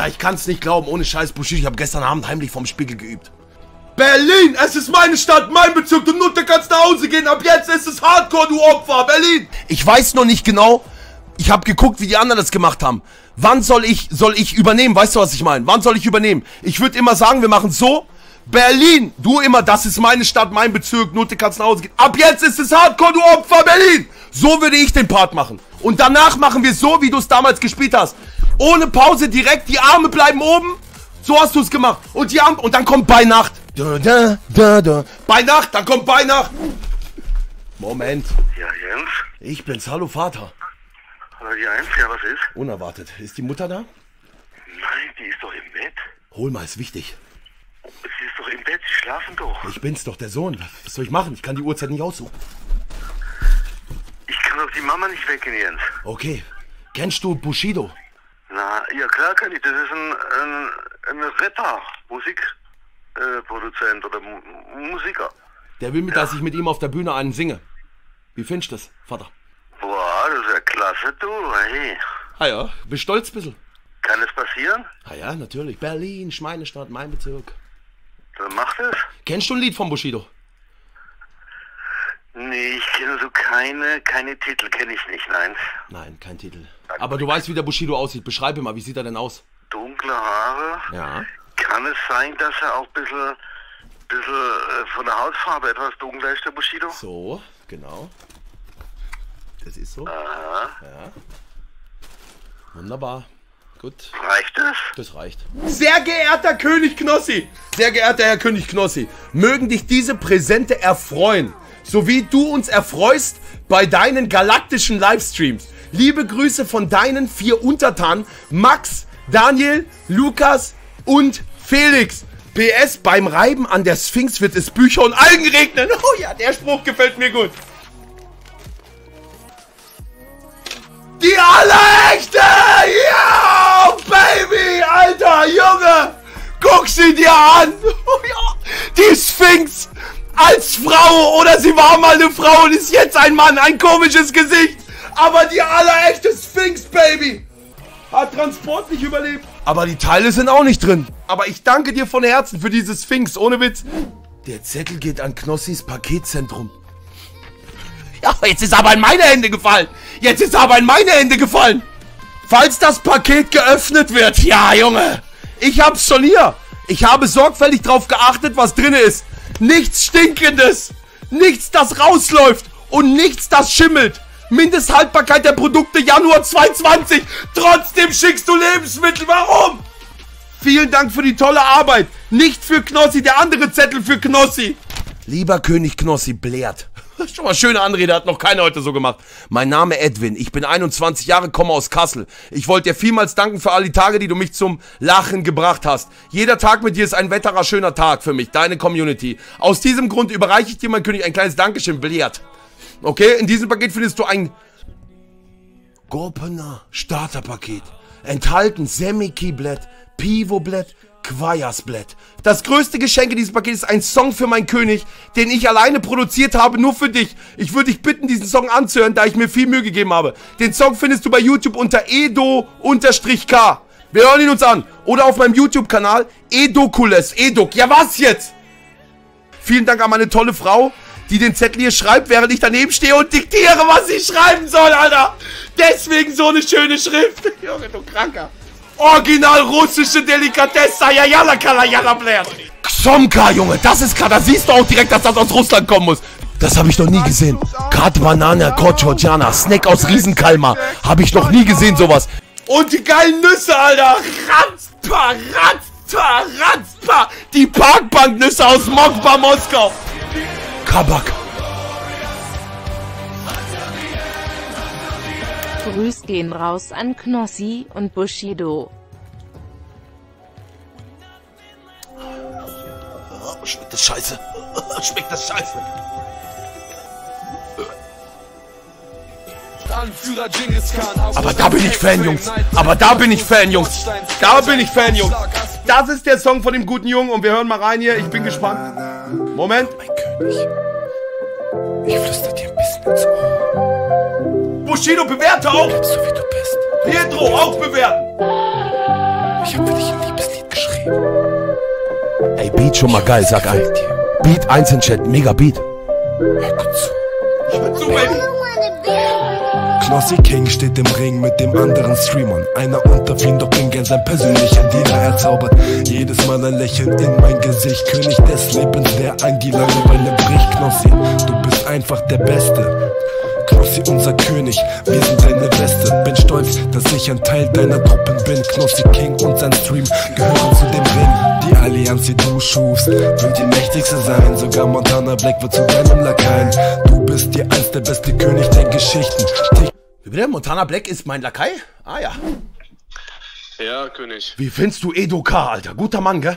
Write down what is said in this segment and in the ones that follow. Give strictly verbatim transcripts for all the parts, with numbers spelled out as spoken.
Alter, ich kann's nicht glauben, ohne Scheiß, Bushido, ich habe gestern Abend heimlich vorm Spiegel geübt. Berlin, es ist meine Stadt, mein Bezirk, du Nutte kannst nach Hause gehen, ab jetzt ist es Hardcore, du Opfer, Berlin! Ich weiß noch nicht genau, ich habe geguckt, wie die anderen das gemacht haben. Wann soll ich, soll ich übernehmen, weißt du, was ich meine? Wann soll ich übernehmen? Ich würde immer sagen, wir machen so, Berlin, du immer, das ist meine Stadt, mein Bezirk, Nutte kannst nach Hause gehen, ab jetzt ist es Hardcore, du Opfer, Berlin! So würde ich den Part machen. Und danach machen wir so, wie du es damals gespielt hast. Ohne Pause direkt, die Arme bleiben oben. So hast du es gemacht. Und die Arme, und dann kommt bei Nacht. Da, da, da, da. Bei Nacht, dann kommt bei Nacht. Moment. Ja, Jens? Ich bin's, hallo Vater. Hallo Jens, ja, was ist? Unerwartet. Ist die Mutter da? Nein, die ist doch im Bett. Hol mal, ist wichtig. Sie ist doch im Bett, sie schlafen doch. Ich bin's doch, der Sohn. Was soll ich machen? Ich kann die Uhrzeit nicht aussuchen. Ich kann doch die Mama nicht wecken, Jens. Okay. Kennst du Bushido? Na, ja klar kann ich. Das ist ein, ein, ein Rapper, Musikproduzent äh, oder M Musiker. Der will mit, ja, dass ich mit ihm auf der Bühne einen singe. Wie findest du das, Vater? Boah, das ist ja klasse, du. Hey. Ah ja, bist stolz ein bisschen. Kann es passieren? Ah ja, natürlich. Berlin, meine Stadt, mein Bezirk. Dann mach das. Kennst du ein Lied von Bushido? Nee, ich kenne so keine, keine Titel, kenne ich nicht, nein. Nein, kein Titel. Aber du weißt, wie der Bushido aussieht. Beschreibe mal, wie sieht er denn aus? Dunkle Haare. Ja. Kann es sein, dass er auch ein bisschen, bisschen von der Hautfarbe etwas dunkler ist, der Bushido? So, genau. Das ist so. Aha. Ja. Wunderbar. Gut. Reicht das? Das reicht. Sehr geehrter König Knossi, sehr geehrter Herr König Knossi, mögen dich diese Präsente erfreuen, sowie du uns erfreust bei deinen galaktischen Livestreams. Liebe Grüße von deinen vier Untertanen, Max, Daniel, Lukas und Felix. P S, beim Reiben an der Sphinx wird es Bücher und Algen regnen. Oh ja, der Spruch gefällt mir gut. Die Allerechte! Ja, Baby, Alter, Junge! Guck sie dir an! Oh ja, die Sphinx! Als Frau, oder sie war mal eine Frau und ist jetzt ein Mann, ein komisches Gesicht. Aber die allerechte Sphinx, Baby, hat Transport nicht überlebt. Aber die Teile sind auch nicht drin. Aber ich danke dir von Herzen für diese Sphinx, ohne Witz. Der Zettel geht an Knossis Paketzentrum. Ja, jetzt ist aber in meine Hände gefallen. Jetzt ist aber in meine Hände gefallen. Falls das Paket geöffnet wird. Ja, Junge, ich hab's schon hier. Ich habe sorgfältig drauf geachtet, was drin ist. Nichts Stinkendes, nichts, das rausläuft und nichts, das schimmelt. Mindesthaltbarkeit der Produkte Januar zweitausendzwanzig. Trotzdem schickst du Lebensmittel. Warum? Vielen Dank für die tolle Arbeit. Nicht für Knossi, der andere Zettel für Knossi. Lieber König Knossi blärt. Schon mal schöne Anrede, hat noch keiner heute so gemacht. Mein Name Edwin, ich bin einundzwanzig Jahre, komme aus Kassel. Ich wollte dir vielmals danken für all die Tage, die du mich zum Lachen gebracht hast. Jeder Tag mit dir ist ein wetterer, schöner Tag für mich, deine Community. Aus diesem Grund überreiche ich dir, mein König, ein kleines Dankeschön, Billard. Okay, in diesem Paket findest du ein Gopener Starterpaket. Enthalten Semikiblätt, Pivoblätt, Quajasblatt. Das größte Geschenk in diesem Paket ist ein Song für meinen König, den ich alleine produziert habe, nur für dich. Ich würde dich bitten, diesen Song anzuhören, da ich mir viel Mühe gegeben habe. Den Song findest du bei YouTube unter Edo K. Wir hören ihn uns an. Oder auf meinem YouTube-Kanal Edokules. Edok. Ja, was jetzt? Vielen Dank an meine tolle Frau, die den Zettel hier schreibt, während ich daneben stehe und diktiere, was sie schreiben soll, Alter. Deswegen so eine schöne Schrift. Junge, du Kranker. Original russische Delikatesse, Ayala Kalayala Blair. Ksomka, Junge, das ist klar, da siehst du auch direkt, dass das aus Russland kommen muss. Das habe ich noch nie gesehen. Katbanana Kochotjana, Snack aus Riesenkalmar. Habe ich noch nie gesehen, sowas. Und die geilen Nüsse, Alter. Ratzpa, Ratzpa, Ratzpa. Die Parkbanknüsse aus Mokba, Moskau. Kabak. Grüß gehen raus an Knossi und Bushido. Oh, schmeckt das scheiße. Oh, schmeckt das scheiße. Aber da bin ich Fan, Jungs. Aber da bin ich Fan, Jungs. Da bin ich Fan, Jungs. Das ist der Song von dem guten Jungen und wir hören mal rein hier. Ich bin gespannt. Moment. Mein König. Ich flüster dir ein bisschen ins Ohr. Bushido, bewerte auch! So wie du bist. Pedro, auch bewerten! Ich Ich hab für dich ein Liebeslied geschrieben. Ey, Beat schon mal geil, sag ein. Beat eins in Chat, mega Beat. Hör gut zu. Hör zu, Baby. Knossi King steht im Ring mit dem anderen Streamern. Einer unter vielen, doch bin gern sein persönlicher Dealer. Er zaubert jedes Mal ein Lächeln in mein Gesicht. König des Lebens, der ein die Langeweile bricht. Knossi, du bist einfach der Beste. Knossi, unser König, wir sind seine Weste. Bin stolz, dass ich ein Teil deiner Truppen bin. Knossi King und sein Stream gehören zu dem Ring. Die Allianz, die du schufst, will die mächtigste sein. Sogar Montana Black wird zu deinem Lakaien. Du bist dir eins der beste König der Geschichten. Wie bitte? Montana Black ist mein Lakai? Ah ja. Ja, König. Wie findest du Edo K, Alter? Guter Mann, gell?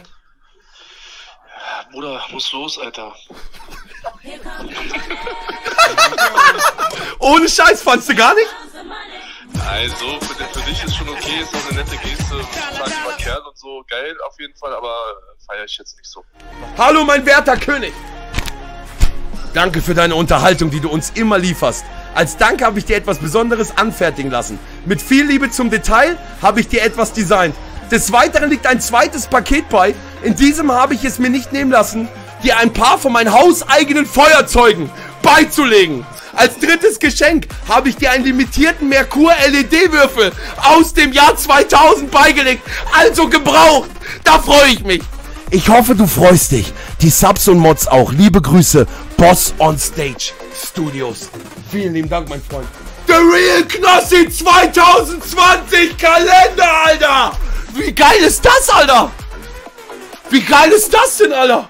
Ja, Bruder, muss los, Alter. Ohne Scheiß, fandst du gar nicht? Nein, so, für, für dich ist schon okay, ist auch eine nette Geste, mal Kerl und so, geil auf jeden Fall, aber feier ich jetzt nicht so. Hallo, mein werter König! Danke für deine Unterhaltung, die du uns immer lieferst. Als Dank habe ich dir etwas Besonderes anfertigen lassen. Mit viel Liebe zum Detail habe ich dir etwas designt. Des Weiteren liegt ein zweites Paket bei. In diesem habe ich es mir nicht nehmen lassen, dir ein paar von meinen hauseigenen Feuerzeugen beizulegen. Als drittes Geschenk habe ich dir einen limitierten Merkur-L E D-Würfel aus dem Jahr zweitausend beigelegt, also gebraucht. Da freue ich mich. Ich hoffe, du freust dich. Die Subs und Mods auch. Liebe Grüße, Boss on Stage Studios. Vielen lieben Dank, mein Freund. The Real Knossi zwanzig zwanzig Kalender, Alter. Wie geil ist das, Alter? Wie geil ist das denn, Alter?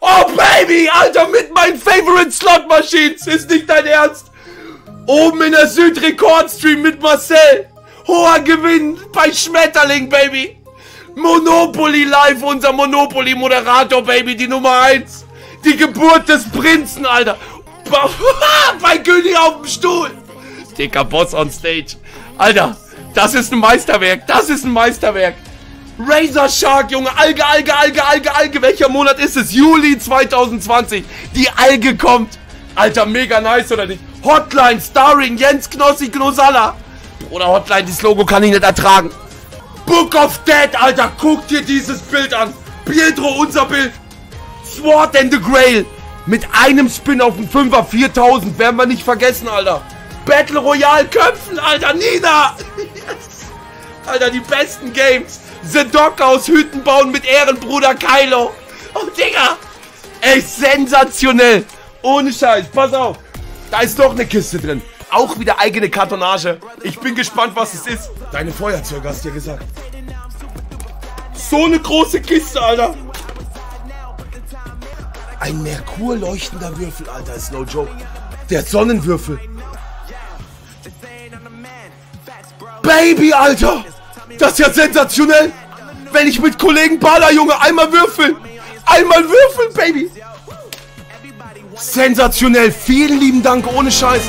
Oh, Baby, Alter, mit meinen Favorite Slot Machines. Ist nicht dein Ernst? Oben in der Süd Rekordstream mit Marcel. Hoher Gewinn bei Schmetterling, Baby. Monopoly Live, unser Monopoly Moderator, Baby, die Nummer eins. Die Geburt des Prinzen, Alter. Bei König auf dem Stuhl. Dicker Boss on Stage. Alter, das ist ein Meisterwerk. Das ist ein Meisterwerk. Razor Shark, Junge, Alge, Alge, Alge, Alge, Alge. Welcher Monat ist es? Juli zweitausendzwanzig. Die Alge kommt. Alter, mega nice, oder nicht? Hotline, starring Jens Knossi Gnosalla. Oder Hotline, dieses Logo kann ich nicht ertragen. Book of Dead, Alter, guck dir dieses Bild an. Pietro, unser Bild. Sword and the Grail. Mit einem Spin auf dem Fünfer, viertausend. Werden wir nicht vergessen, Alter. Battle Royale Köpfen, Alter, Nina. Yes. Alter, die besten Games. The Dog aus Hüttenbauen mit Ehrenbruder Kylo. Oh, Digga. Ey, sensationell. Ohne Scheiß. Pass auf. Da ist doch eine Kiste drin. Auch wieder eigene Kartonage. Ich bin gespannt, was es ist. Deine Feuerzeuge, hast du ja gesagt. So eine große Kiste, Alter. Ein Merkur-leuchtender Würfel, Alter. Ist no joke. Der Sonnenwürfel. Baby, Alter. Das ist ja sensationell. Wenn ich mit Kollegen baller, Junge, einmal würfeln. Einmal würfeln, Baby. Sensationell. Vielen lieben Dank, ohne Scheiß.